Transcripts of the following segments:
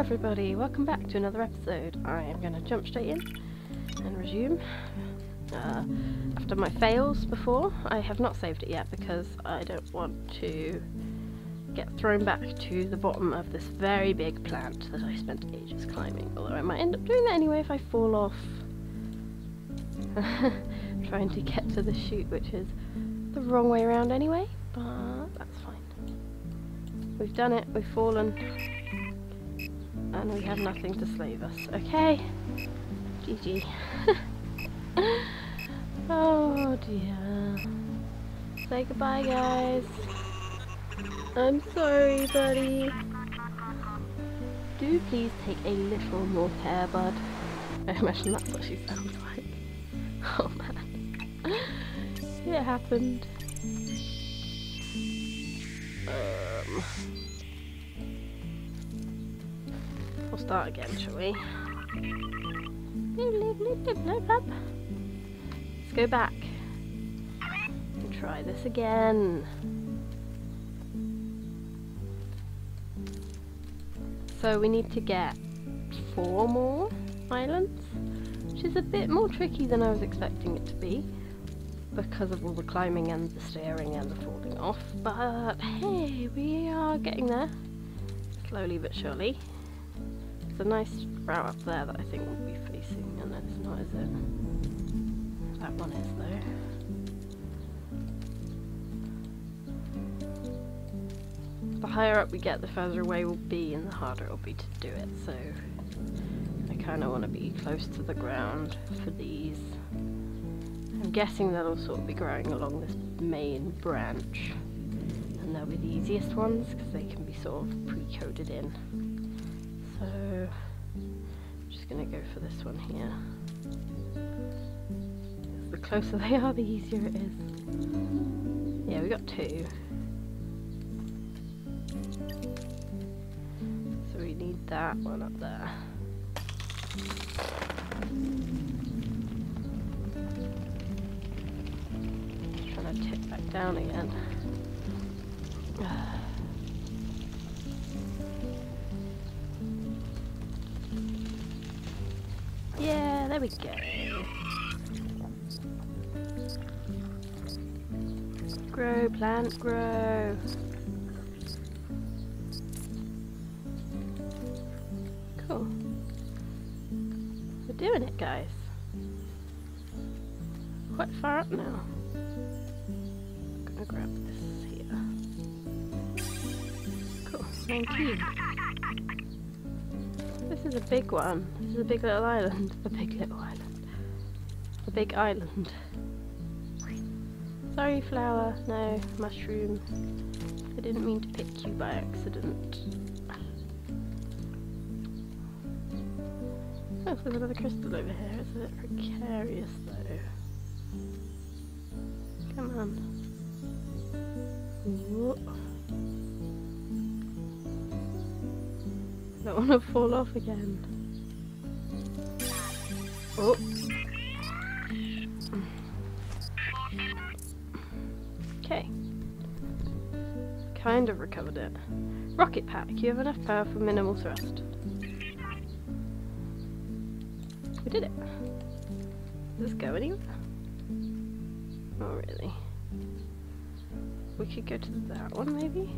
everybody, welcome back to another episode. I am going to jump straight in and resume. After my fails before, I have not saved it yet because I don't want to get thrown back to the bottom of this very big plant that I spent ages climbing, although I might end up doing that anyway if I fall off trying to get to the chute, which is the wrong way around anyway, but that's fine. We've done it, we've fallen, and we have nothing to slave us. Okay, GG. Oh dear. Say goodbye, guys. I'm sorry, buddy. Do please take a little more care, bud. I imagine that's what she sounds like. Oh man. It happened. We'll start again, shall we? Let's go back and try this again. So we need to get 4 more islands, which is a bit more tricky than I was expecting it to be because of all the climbing and the staring and the falling off, but hey, we are getting there, slowly but surely. There's a nice route up there that I think we'll be facing, and it's not, is it? That one is though. The higher up we get, the further away we'll be and the harder it'll be to do it, so I kind of want to be close to the ground for these. I'm guessing that'll sort of be growing along this main branch, and they'll be the easiest ones because they can be sort of pre-coded in. So I'm just going to go for this one here. The closer they are, the easier it is. Yeah, we got 2. Need that one up there. Just trying to tip back down again. Yeah, there we go. Grow, plant, grow. Doing it, guys. Quite far up now. I'm gonna grab this here. Cool, 19. This is a big one. This is a big little island. A big little island. A big island. Sorry, flower. No, mushroom. I didn't mean to pick you by accident. Oh, there's another crystal over here. It's a bit precarious though. Come on. Whoa. I don't want to fall off again. Oh. Okay. Kind of recovered it. Rocket pack. You have enough power for minimal thrust. Did it? Does this go anywhere? Not really. We could go to that one maybe?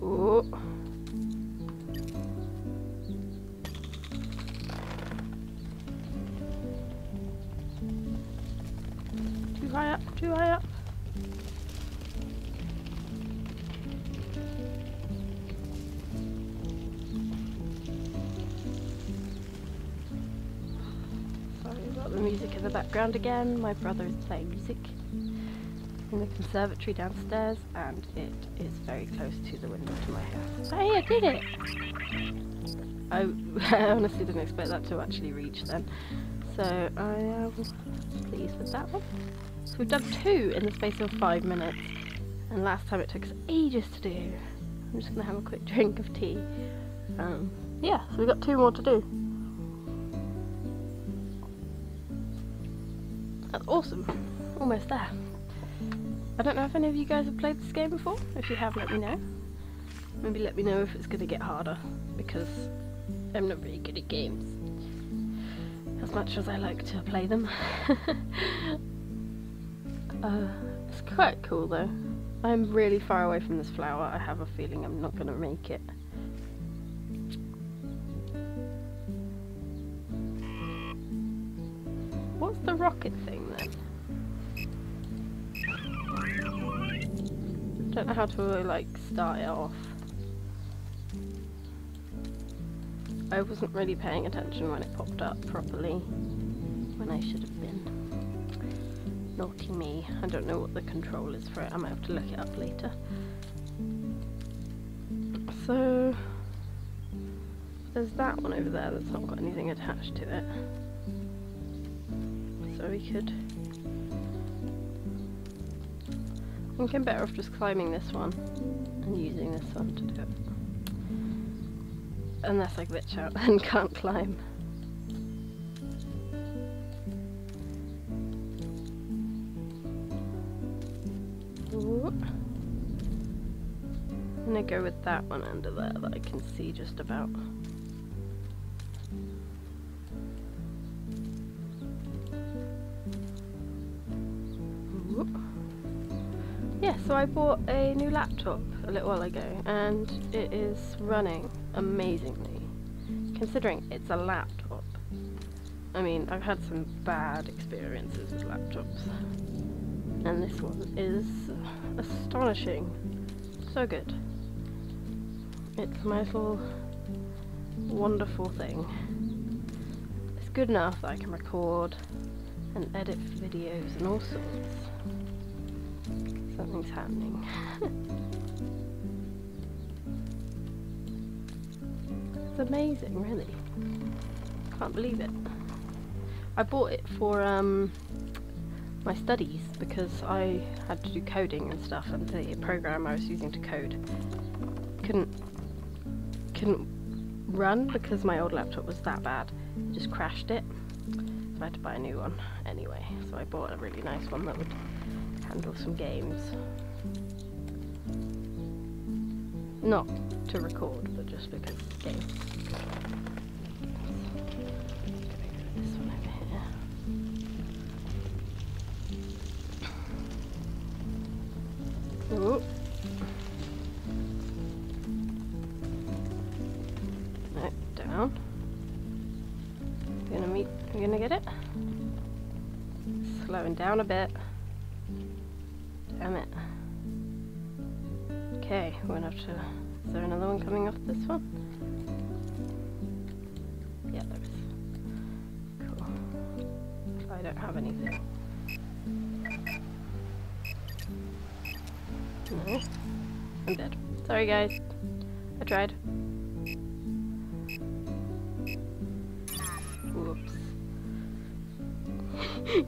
Oh. Too high up, too high up. Music in the background again. My brother is playing music in the conservatory downstairs, and it is very close to the window to my house. Hey, I did it! I honestly didn't expect that to actually reach then, so I am pleased with that one. So we've done 2 in the space of 5 minutes, and last time it took us ages to do. I'm just gonna have a quick drink of tea. Yeah, so we've got 2 more to do. That's awesome. Almost there. I don't know if any of you guys have played this game before. If you have, let me know. Maybe let me know if it's going to get harder, because I'm not really good at games, as much as I like to play them. It's quite cool though. I'm really far away from this flower. I have a feeling I'm not going to make it. What's the rocket thing then? Don't know how to like start it off. I wasn't really paying attention when it popped up properly, when I should have been. Naughty me. I don't know what the control is for it. I might have to look it up later. So there's that one over there that's not got anything attached to it. So we could... I think I'm better off just climbing this one and using this one to do it. Unless I glitch out and can't climb. Ooh. I'm gonna go with that one under there that I can see just about. Yeah, so I bought a new laptop a little while ago, and it is running amazingly, considering it's a laptop. I mean, I've had some bad experiences with laptops, and this one is astonishing. So good. It's my little wonderful thing. It's good enough that I can record and edit videos and all sorts. Something's happening. It's amazing, really. Can't believe it. I bought it for my studies, because I had to do coding and stuff, and the program I was using to code couldn't run because my old laptop was that bad. It just crashed it. So I had to buy a new one anyway. So I bought a really nice one that would handle some games. Not to record, but just because it's games. This one over here. Oh. No, down. We're gonna get it. Slowing down a bit. Damn it. Okay, we're gonna have to... Is there another one coming off this one? Yeah, there is. Cool. I don't have anything. No. I'm dead. Sorry guys. I tried. Whoops.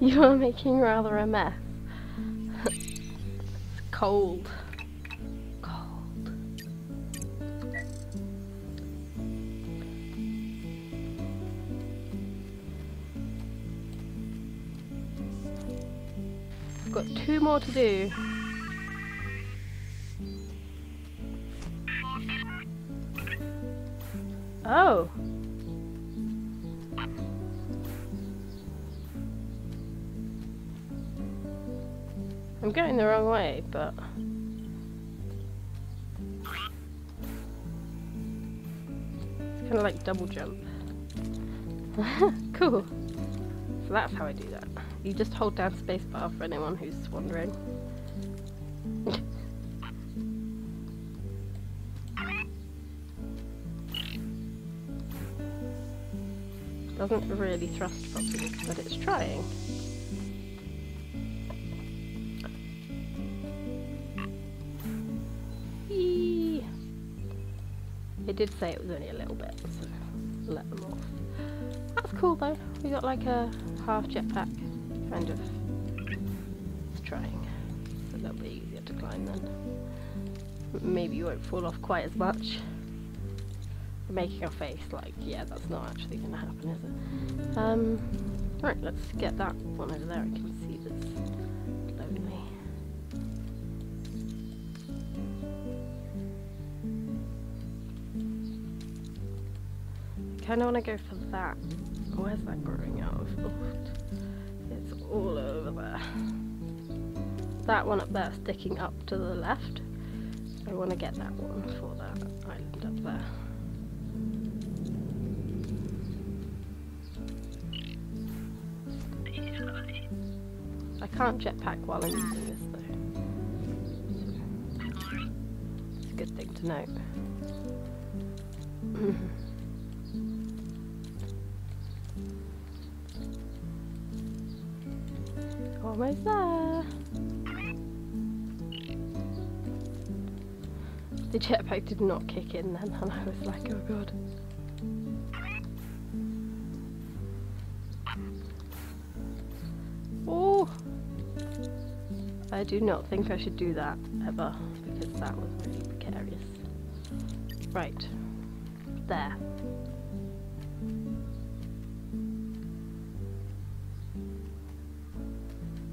You are making rather a mess. Cold. Cold. I've got two more to do. Oh. I'm going the wrong way, but... It's kind of like double jump. Cool. So that's how I do that. You just hold down spacebar for anyone who's wondering. Doesn't really thrust properly, but it's trying. Did say it was only a little bit, so let them off. That's cool though. We got like a half jetpack, kind of. It's trying. It's a little bit easier to climb then. Maybe you won't fall off quite as much. We're making a face like, yeah, that's not actually going to happen, is it? Right, let's get that one over there. I can see that's lonely. kind of want to go for that. Where's that growing out of? Oh, it's all over there. That one up there sticking up to the left. I want to get that one for that island up there. I can't jetpack while I'm using this though. It's a good thing to note. Almost there. The jetpack did not kick in then, and I was like, oh god. Oh! I do not think I should do that ever, because that was really precarious. Right. There.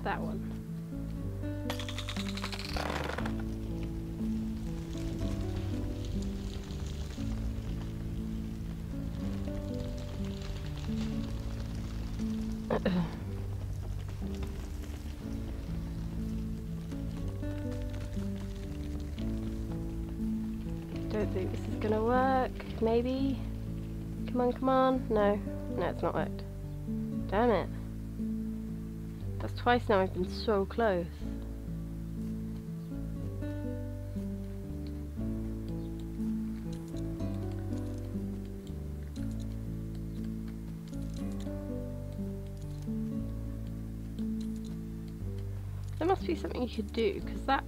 That one. Don't think this is gonna work. Maybe. Come on, come on. No. No, it's not worked. Damn it. That's twice now I've been so close. There must be something you could do, because that's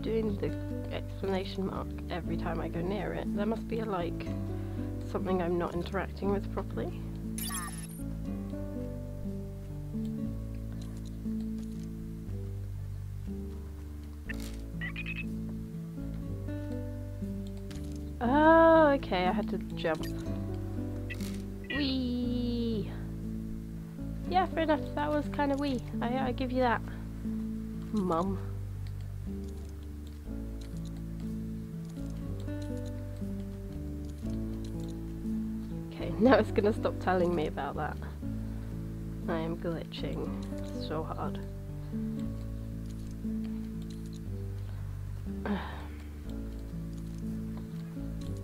doing the exclamation mark every time I go near it. There must be a, like, something I'm not interacting with properly. Oh, okay, I had to jump. Wee. Yeah, fair enough, that was kind of wee. I give you that, mum. Now it's gonna stop telling me about that. I am glitching so hard.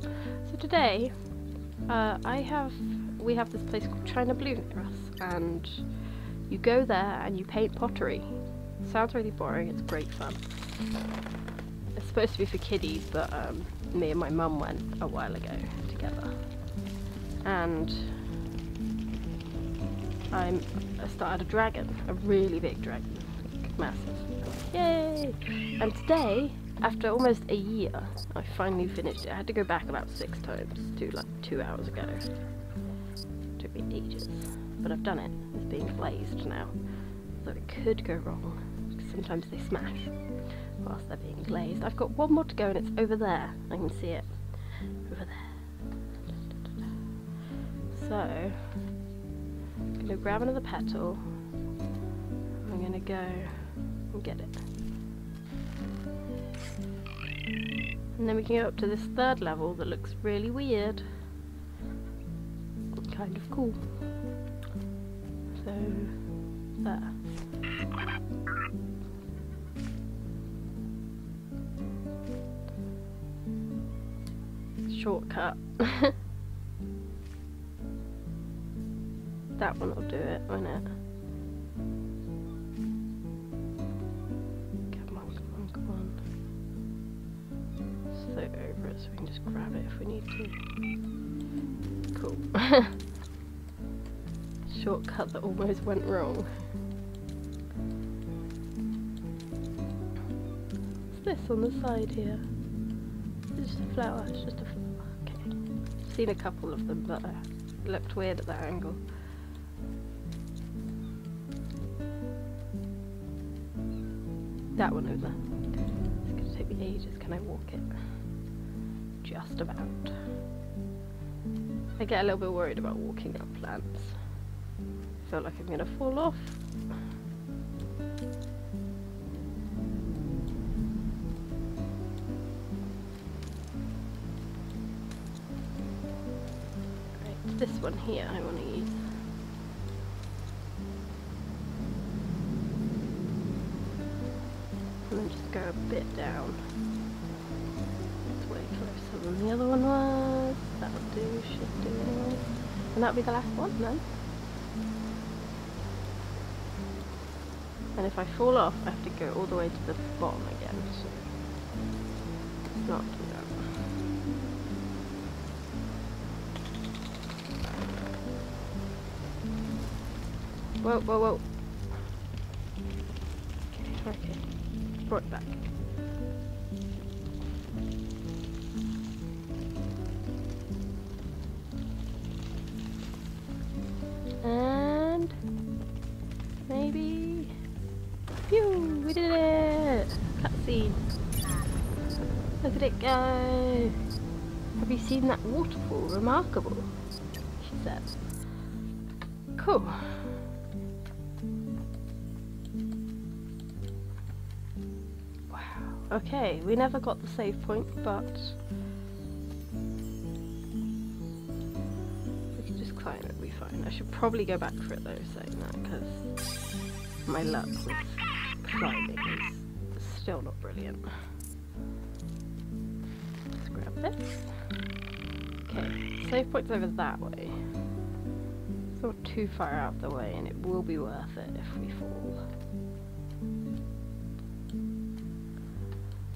So today, we have this place called China Blue near us, and you go there and you paint pottery. It sounds really boring. It's great fun. It's supposed to be for kiddies, but me and my mum went a while ago together. And I started a dragon, a really big dragon, like, massive. Yay! And today, after almost a year, I finally finished it. I had to go back about 6 times to like 2 hours ago. It took me ages, but I've done it. It's being glazed now, so it could go wrong. Sometimes they smash whilst they're being glazed. I've got one more to go, and it's over there. I can see it over there. So, I'm going to grab another petal, I'm going to go and get it. And then we can go up to this third level that looks really weird, kind of cool. So, there. Shortcut. That one will do it, won't it? Come on, come on, come on. So over it so we can just grab it if we need to. Cool. Shortcut that almost went wrong. What's this on the side here? It's just a flower, it's just a flower. Okay. I've seen a couple of them, but I looked weird at that angle. That one over there. It's going to take me ages. Can I walk it? Just about. I get a little bit worried about walking up plants. I feel like I'm going to fall off. this one here I want to use. And then just go a bit down. It's way closer than the other one was. That'll do, should do anyway. And that'll be the last one then. And if I fall off, I have to go all the way to the bottom again, so let's not do that. Whoa, whoa, whoa. Okay, okay. Brought it back. And maybe. Phew! We did it! Cutscene. Look at it go! Have you seen that waterfall? Remarkable, she said. Cool. Okay, we never got the save point, but we can just climb it, we'll be fine. I should probably go back for it though, saying that, because my luck with climbing is still not brilliant. Let's grab this. Okay, save point's over that way. It's not too far out the way, and it will be worth it if we fall.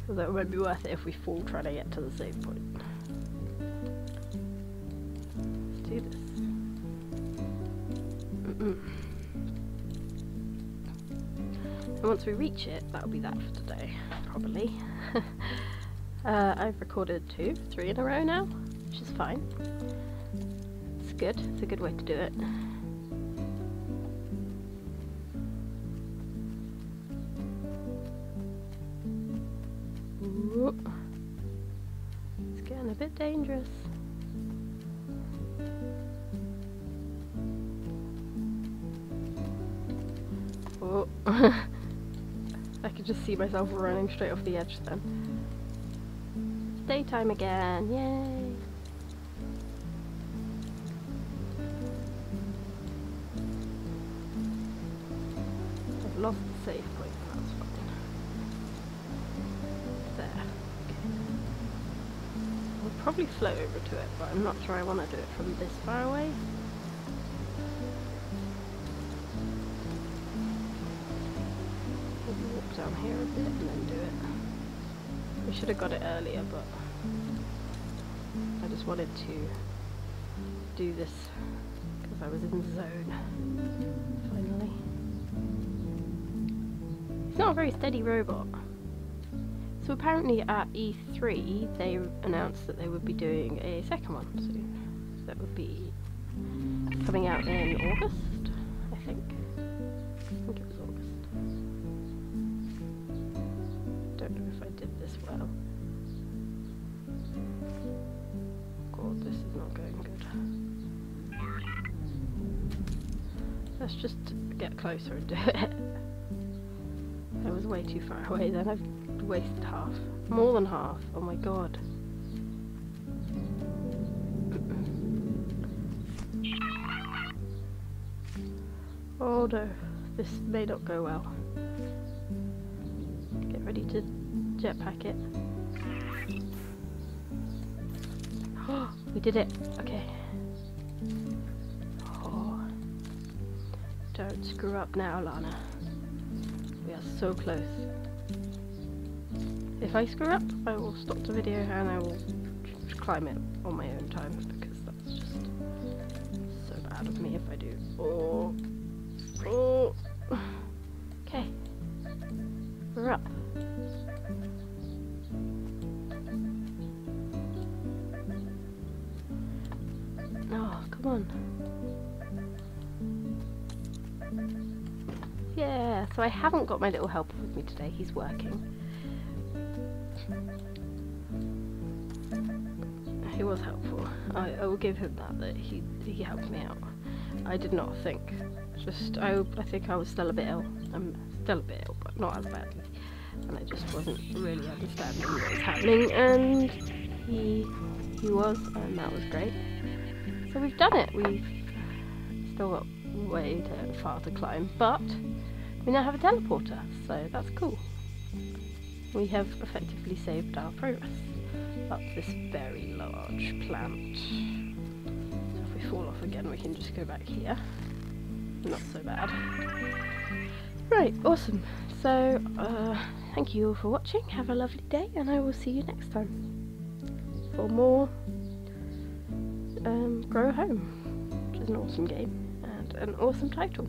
Although it won't be worth it if we fall trying to get to the save point. Let's do this. And once we reach it, that'll be that for today, probably. I've recorded 2, 3 in a row now, which is fine. It's good, it's a good way to do it. It's getting a bit dangerous. Oh. I could just see myself running straight off the edge then. It's daytime again, yay! I've lost the save point. Probably float over to it, but I'm not sure I want to do it from this far away. Maybe walk down here a bit and then do it. We should have got it earlier, but I just wanted to do this because I was in the zone finally. He's not a very steady robot. So apparently at E3 they announced that they would be doing a second one soon. So that would be coming out in August, I think. I think it was August. Don't know if I did this well. God, this is not going good. Let's just get closer and do it. I was way too far away then. I've wasted half. More than half. Oh my god. Oh no. This may not go well. Get ready to jetpack it. Oh, we did it. Okay. Oh. Don't screw up now, Lana. We are so close. If I screw up, I will stop the video and I will climb it on my own time, because that's just so bad of me if I do. Oh, oh. Okay, we're up. Oh, come on. Yeah, so I haven't got my little helper with me today, he's working. He was helpful. I will give him that he helped me out. I did not think. Just I think I was still a bit ill. I'm still a bit ill, but not as badly. And I just wasn't really understanding what was happening. And he was, and that was great. So we've done it. We've still got way too far to climb, but we now have a teleporter, so that's cool. We have effectively saved our progress up this very large plant. So if we fall off again, we can just go back here. Not so bad. Right, awesome. So thank you all for watching. Have a lovely day, and I will see you next time for more Grow Home, which is an awesome game and an awesome title.